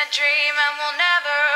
a dream and we'll never